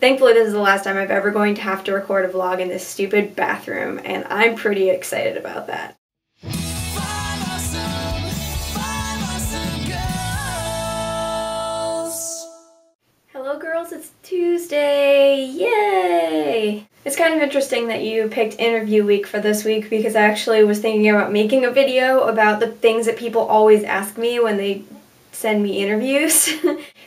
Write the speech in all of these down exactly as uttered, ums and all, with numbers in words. Thankfully, this is the last time I'm ever going to have to record a vlog in this stupid bathroom, and I'm pretty excited about that. Hello girls, it's Tuesday, yay! It's kind of interesting that you picked interview week for this week because I actually was thinking about making a video about the things that people always ask me when they send me interviews.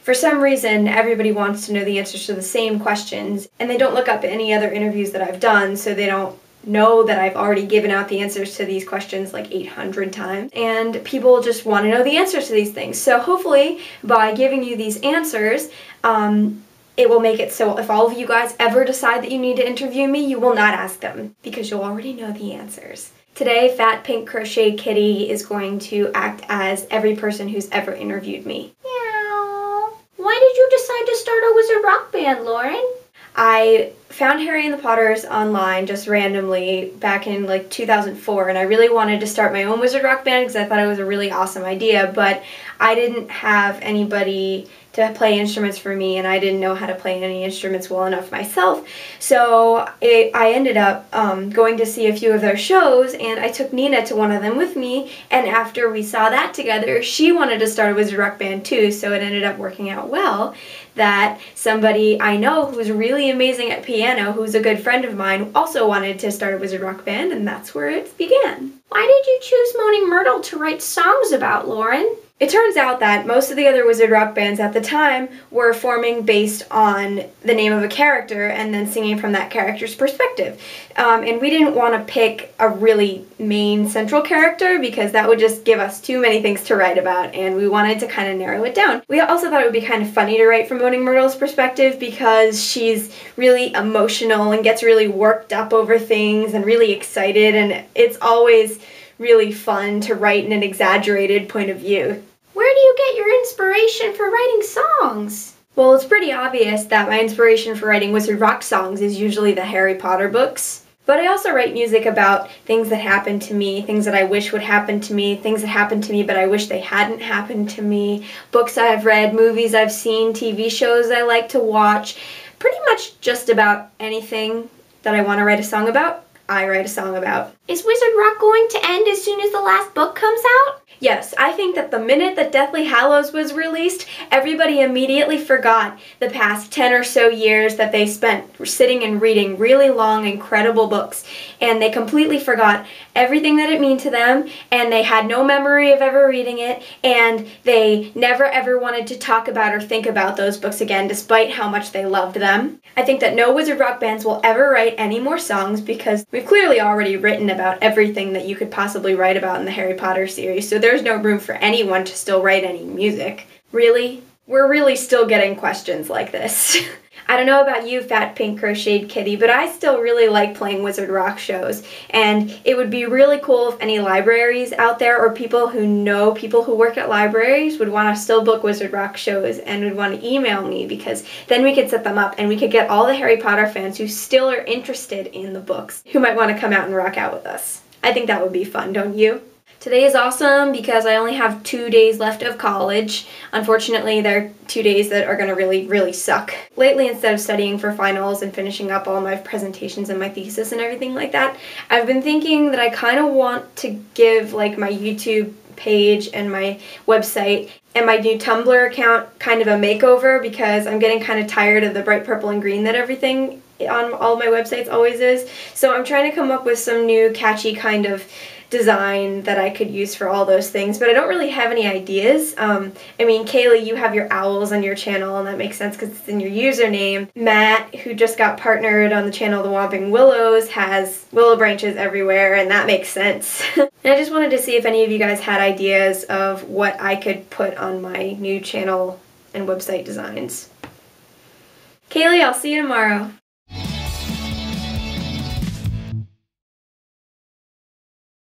For some reason, everybody wants to know the answers to the same questions, and they don't look up any other interviews that I've done, so they don't know that I've already given out the answers to these questions like eight hundred times, and people just want to know the answers to these things. So hopefully, by giving you these answers, um, it will make it so if all of you guys ever decide that you need to interview me, you will not ask them, because you'll already know the answers. Today, Fat Pink Crochet Kitty is going to act as every person who's ever interviewed me. Meow. Why did you decide to start a wizard rock band, Lauren? I found Harry and the Potters online just randomly back in like two thousand four, and I really wanted to start my own wizard rock band because I thought it was a really awesome idea, but I didn't have anybody to play instruments for me, and I didn't know how to play any instruments well enough myself. So it, I ended up um, going to see a few of their shows, and I took Nina to one of them with me, and after we saw that together, she wanted to start a wizard rock band too, so it ended up working out well that somebody I know who's really amazing at piano, who's a good friend of mine, also wanted to start a wizard rock band, and that's where it began. Why did you choose Moaning Myrtle to write songs about, Lauren? It turns out that most of the other wizard rock bands at the time were forming based on the name of a character and then singing from that character's perspective. Um, and we didn't want to pick a really main central character because that would just give us too many things to write about, and we wanted to kind of narrow it down. We also thought it would be kind of funny to write from Moaning Myrtle's perspective because she's really emotional and gets really worked up over things and really excited, and it's always really fun to write in an exaggerated point of view. Where do you get your inspiration for writing songs? Well, it's pretty obvious that my inspiration for writing wizard rock songs is usually the Harry Potter books. But I also write music about things that happen to me, things that I wish would happen to me, things that happened to me but I wish they hadn't happened to me, books I've read, movies I've seen, T V shows I like to watch, pretty much just about anything that I want to write a song about. I write a song about. Is wizard rock going to end as soon as the last book comes out? Yes, I think that the minute that Deathly Hallows was released, everybody immediately forgot the past ten or so years that they spent sitting and reading really long, incredible books, and they completely forgot everything that it meant to them, and they had no memory of ever reading it, and they never ever wanted to talk about or think about those books again, despite how much they loved them. I think that no wizard rock bands will ever write any more songs because we've clearly already written about everything that you could possibly write about in the Harry Potter series, so there There's no room for anyone to still write any music. Really? We're really still getting questions like this. I don't know about you, Fat Pink Crocheted Kitty, but I still really like playing wizard rock shows, and it would be really cool if any libraries out there or people who know people who work at libraries would want to still book wizard rock shows and would want to email me, because then we could set them up and we could get all the Harry Potter fans who still are interested in the books who might want to come out and rock out with us. I think that would be fun, don't you? Today is awesome because I only have two days left of college. Unfortunately, they're two days that are gonna really, really suck. Lately, instead of studying for finals and finishing up all my presentations and my thesis and everything like that, I've been thinking that I kinda want to give like my YouTube page and my website and my new Tumblr account kind of a makeover because I'm getting kinda tired of the bright purple and green that everything on all my websites always is. So I'm trying to come up with some new catchy kind of design that I could use for all those things, but I don't really have any ideas. Um, I mean, Kaylee, you have your owls on your channel, and that makes sense because it's in your username. Matt, who just got partnered on the channel The Whomping Willows, has willow branches everywhere, and that makes sense. And I just wanted to see if any of you guys had ideas of what I could put on my new channel and website designs. Kaylee, I'll see you tomorrow.